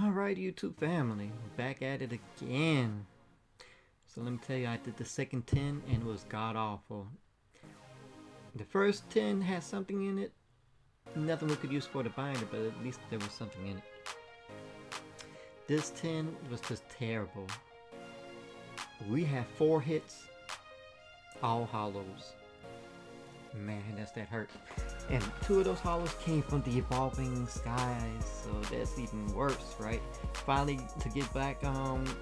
Alright, YouTube family, back at it again. So let me tell you, I did the second 10 and it was god awful. The first 10 had something in it, nothing we could use for the binder, but at least there was something in it. This 10 was just terrible. We had 4 hits, all hollows. Man, does that hurt. And 2 of those hollows came from the Evolving Skies, so that's even worse, right? Finally, to get back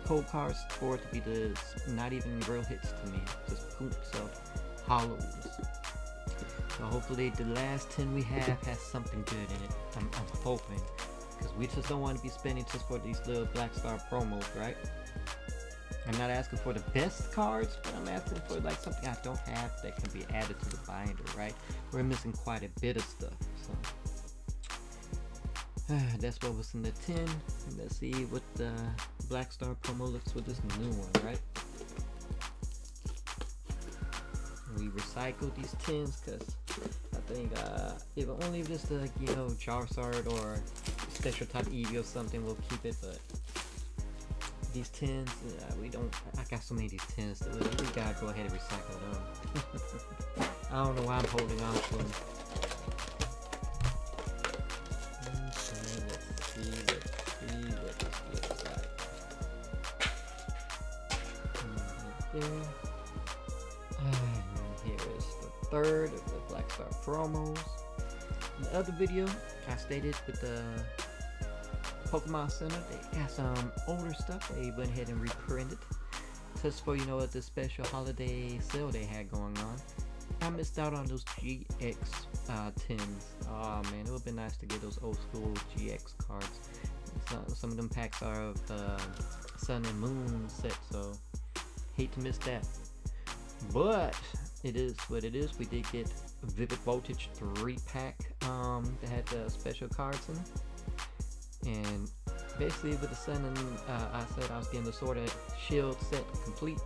cold cards for it to be the not even real hits to me, just poops of hollows. So hopefully the last 10 we have has something good in it. I'm hoping, because we just don't want to be spending just for these little Black Star promos, right? I'm not asking for the best cards, but I'm asking for like something I don't have that can be added to the binder, right? We're missing quite a bit of stuff, so that's what was in the 10. Let's see what the Black Star promo looks for this new one, right? We recycle these 10s because I think if only just like, you know, Charizard or special type Eevee or something, we'll keep it, but these 10s, we don't. I got so many of these 10s that we gotta go ahead and recycle them. I don't know why I'm holding on to them. Okay, let's see what's like. Right there. And here is the third of the Black Star promos. In the other video, I stated with the Pokemon Center, they got some older stuff. They went ahead and reprinted just for, you know, the special holiday sale they had going on. I missed out on those GX 10s. Oh man, it would have been nice to get those old school GX cards. Some of them packs are of the Sun and Moon set, so hate to miss that. But it is what it is. We did get Vivid Voltage 3-pack that had the special cards in it. And basically with the Sun and Moon, I said I was getting the Sword and Shield set complete.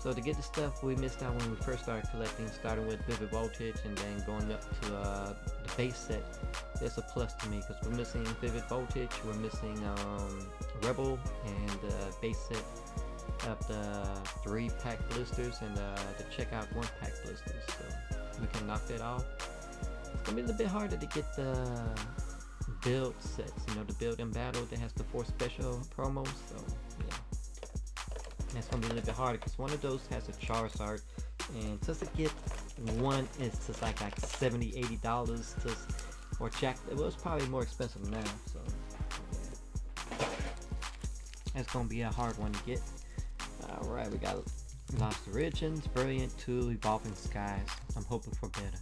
So to get the stuff we missed out when we first started collecting, starting with Vivid Voltage and then going up to the base set, that's a plus to me because we're missing Vivid Voltage, we're missing Rebel and the base set of the 3-pack blisters and the checkout 1-pack blisters. So we can knock that off. It's gonna be a little bit harder to get the build sets, you know, the build and battle that has the 4 special promos, so yeah, and that's gonna be a little bit harder because one of those has a Charizard, and just to get one is just like $70–$80 just or jack. It was probably more expensive now, so yeah, that's gonna be a hard one to get. All right, we got Lost Origins, Brilliant 2, Evolving Skies. I'm hoping for better.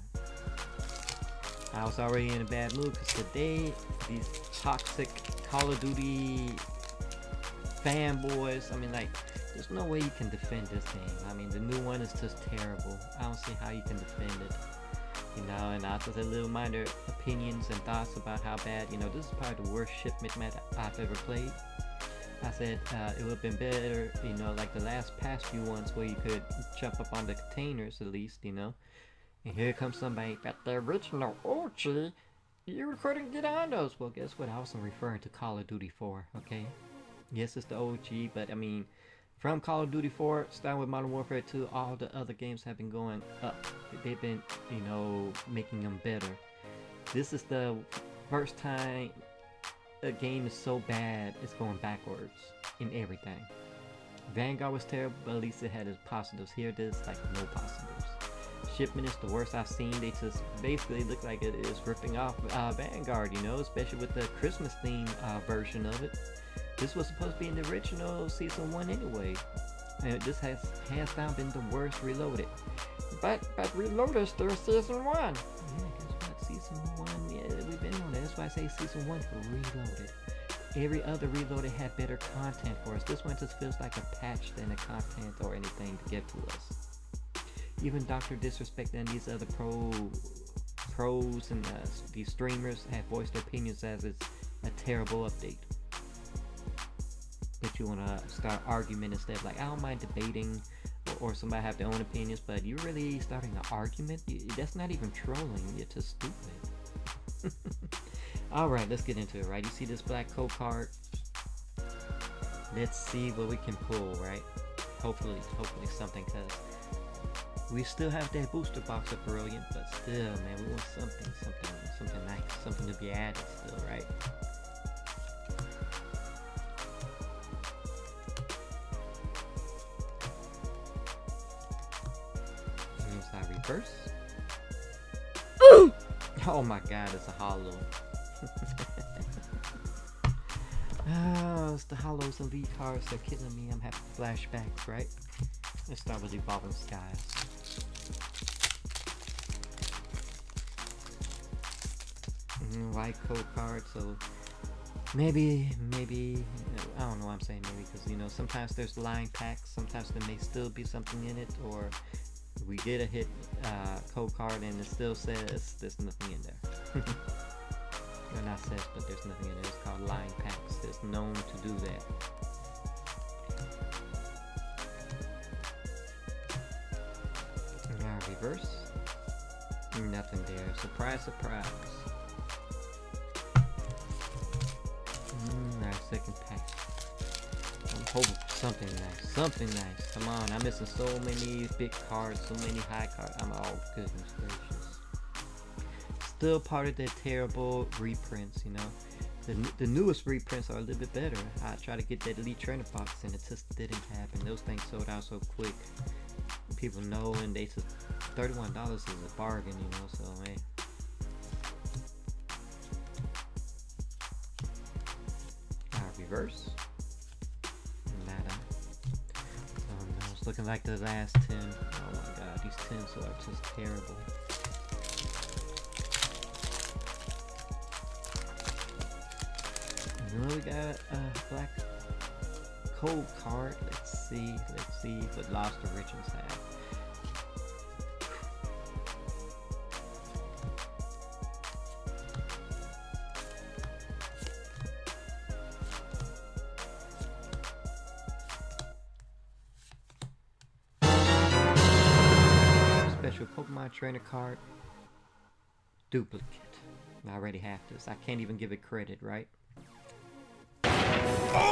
I was already in a bad mood because today these toxic Call of Duty fanboys, I mean, like, there's no way you can defend this game. I mean, the new one is just terrible. I don't see how you can defend it, you know. And I just had little minor opinions and thoughts about how bad, you know, this is probably the worst shipment map I've ever played. I said it would have been better, you know, like the last past few ones where you could jump up on the containers at least, you know. And here comes somebody, got the original Orchie, you couldn't get on those. Well, guess what? I wasn't referring to Call of Duty 4, okay? Yes, it's the OG, but I mean, from Call of Duty 4, starting with Modern Warfare 2, all the other games have been going up. They've been, you know, making them better. This is the first time a game is so bad, it's going backwards in everything. Vanguard was terrible, but at least it had its positives. Here it is, like, no positives. Shipment is the worst I've seen. They just basically look like it is ripping off Vanguard, you know, especially with the Christmas theme version of it. This was supposed to be in the original Season 1 anyway, and this has hands down been the worst Reloaded. But Reloaded is their Season 1! Yeah, guess what? Season 1, yeah, we've been on it. That's why I say Season 1 Reloaded. Every other Reloaded had better content for us. This one just feels like a patch than the content or anything to get to us. Even Dr. Disrespect and these other pros and these streamers have voiced their opinions as it's a terrible update. But you want to start argument instead. Like, I don't mind debating or somebody have their own opinions, but you really starting an argument? That's not even trolling. You're just stupid. Alright, let's get into it, right? You see this black code card? Let's see what we can pull, right? Hopefully something, because we still have that booster box of Brilliant, but still, man, we want something nice, something to be added still, right? I reverse. Ooh! Oh my god, it's a hollow. Oh, it's the hollows and V cards that are killing me. I'm having flashbacks, right? Let's start with Evolving Skies. White coat card, so maybe, I don't know why I'm saying maybe, because you know, sometimes there's line packs, sometimes there may still be something in it, or we get a hit code card and it still says there's nothing in there. Well, not says, but there's nothing in it. It's called line packs. It's known to do that. Now reverse. Nothing there. Surprise, surprise. Our second pack. I'm hoping for something nice. Something nice. Come on. I'm missing so many big cards, so many high cards. I'm all goodness gracious. Still part of the terrible reprints, you know. The newest reprints are a little bit better. I tried to get that Elite Trainer box and it just didn't happen. Those things sold out so quick. People know, and they just $31 is a bargain, you know. So man, reverse. Nada. So no, it's looking like the last 10. Oh my god, these 10s are just terrible. We got a black cold card. Let's see what Lost Origins have. Special Pokemon Trainer card. Duplicate. I already have this. I can't even give it credit, right?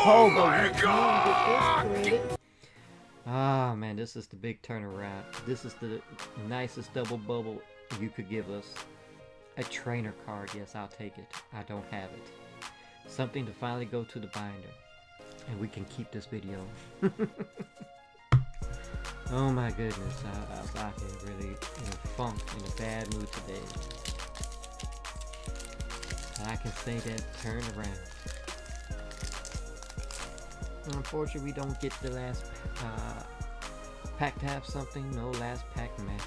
Oh my god! Ah, man, this is the big turnaround. This is the nicest double bubble you could give us. A trainer card, yes, I'll take it. I don't have it. Something to finally go to the binder. And we can keep this video. Oh my goodness, I was really in a funk, in a bad mood today. And I can say that turnaround. Unfortunately, we don't get the last pack to have something. No last pack match.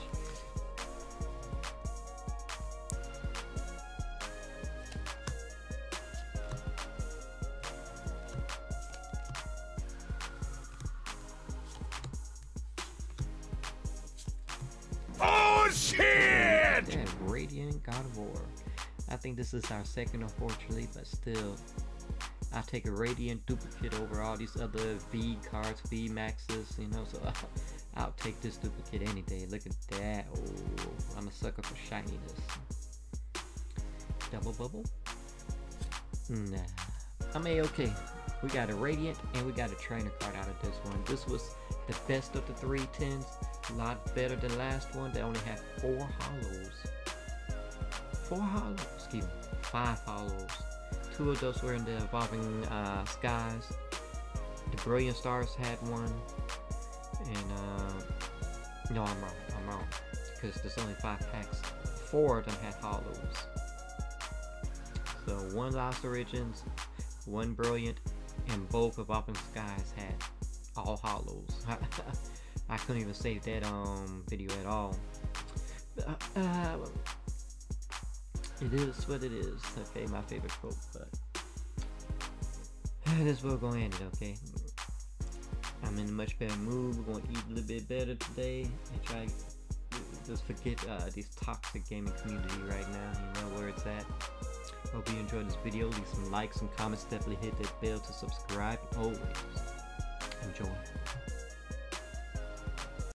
Oh shit! That Radiant God of War. I think this is our second, unfortunately, but still. I take a Radiant duplicate over all these other V cards, V maxes, you know, so I'll take this duplicate any day. Look at that. Oh, I'm a sucker for shininess. Double bubble? Nah. I'm A-okay. We got a Radiant and we got a Trainer card out of this one. This was the best of the 3 10s. A lot better than last one. They only had 4 hollows. 4 hollows? Excuse me. 5 hollows. 2 of those were in the Evolving Skies. The Brilliant Stars had one, and no, I'm wrong, because there's only 5 packs. 4 of them had hollows. So 1 Lost Origins, 1 Brilliant, and both Evolving Skies had all hollows. I couldn't even save that video at all. It is what it is. Okay, my favorite quote, but this will go end it. Okay, I'm in a much better mood. We're gonna eat a little bit better today and try just forget these toxic gaming community right now. You know where it's at. Hope you enjoyed this video. Leave some likes, some comments. Definitely hit that bell to subscribe. Always enjoy.